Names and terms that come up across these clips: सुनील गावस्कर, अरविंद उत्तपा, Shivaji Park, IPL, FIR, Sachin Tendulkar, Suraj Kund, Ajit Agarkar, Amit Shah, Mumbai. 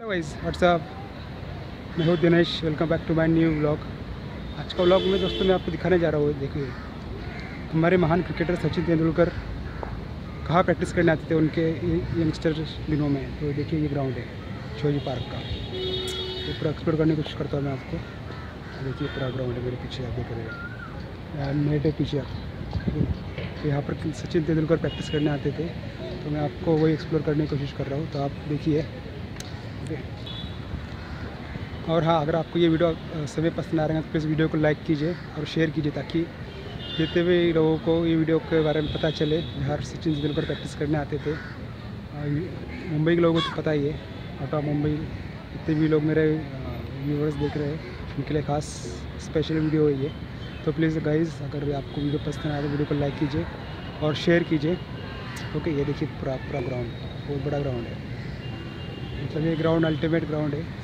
Hello guys, what's up, मैं हूँ Dinesh. Welcome back to my new vlog. आज का व्लॉग में दोस्तों मैं आपको दिखाने जा रहा हूँ, देखिए हमारे महान क्रिकेटर सचिन तेंदुलकर कहाँ प्रैक्टिस करने आते थे उनके यंगस्टर दिनों में। तो देखिए ये ग्राउंड है शिवाजी पार्क का, तो पूरा एक्सप्लोर करने की कोशिश करता हूँ मैं आपको। देखिए पूरा ग्राउंड है मेरे पीछे, आप देख रहे हैं मेरे पीछे आप। तो यहाँ पर सचिन तेंदुलकर प्रैक्टिस करने आते थे, तो मैं आपको वही एक्सप्लोर करने की कोशिश कर रहा हूँ, तो आप देखिए। और हाँ, अगर आपको ये वीडियो समय पसंद आ रहा है तो प्लीज़ वीडियो को लाइक कीजिए और शेयर कीजिए, ताकि जितने भी लोगों को ये वीडियो के बारे में पता चले। बिहार सचिन तेंदुलकर प्रैक्टिस करने आते थे, मुंबई के लोगों को पता ही है, आउट ऑफ मुंबई जितने भी लोग मेरे व्यूवर्स देख रहे हैं उनके लिए खास स्पेशल वीडियो है ये। तो प्लीज़ गाइज, अगर आपको वीडियो पसंद आ रहा है तो वीडियो को लाइक कीजिए और शेयर कीजिए। ओके, ये देखिए पूरा ग्राउंड, बहुत बड़ा ग्राउंड है, मतलब ये ग्राउंड अल्टीमेट ग्राउंड है।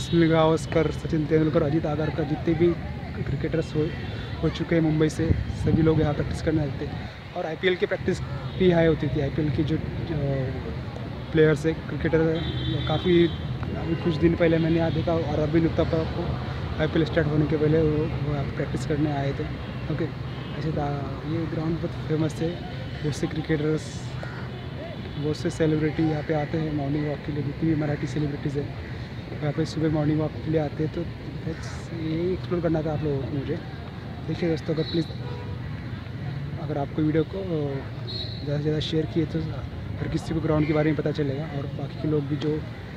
सुनील गावस्कर, सचिन तेंदुलकर, अजीत आगरकर, जितने भी क्रिकेटर्स हो चुके हैं मुंबई से, सभी लोग यहाँ प्रैक्टिस करने आते थे। और आईपीएल की प्रैक्टिस भी यहाँ होती थी। आईपीएल के जो प्लेयर्स है, क्रिकेटर है, काफ़ी अभी कुछ दिन पहले मैंने यहाँ देखा और अरविंद उत्तपा को आईपीएल स्टार्ट होने के पहले वो यहाँ प्रैक्टिस करने आए थे। ओके, ऐसे था ये ग्राउंड, बहुत फेमस है। बहुत से क्रिकेटर्स, बहुत से सेलिब्रिटी यहाँ पे आते हैं मॉर्निंग वॉक के लिए। जितनी भी मराठी सेलिब्रिटीज़ हैं यहाँ पे सुबह मॉर्निंग वॉक के लिए आते हैं। तो यही एक्सप्लोर करना था आप लोगों को। मुझे देखिए दोस्तों, अगर प्लीज़ अगर आपको वीडियो को ज़्यादा से ज़्यादा शेयर किए तो हर किसी को ग्राउंड के बारे में पता चलेगा, और बाकी के लोग भी जो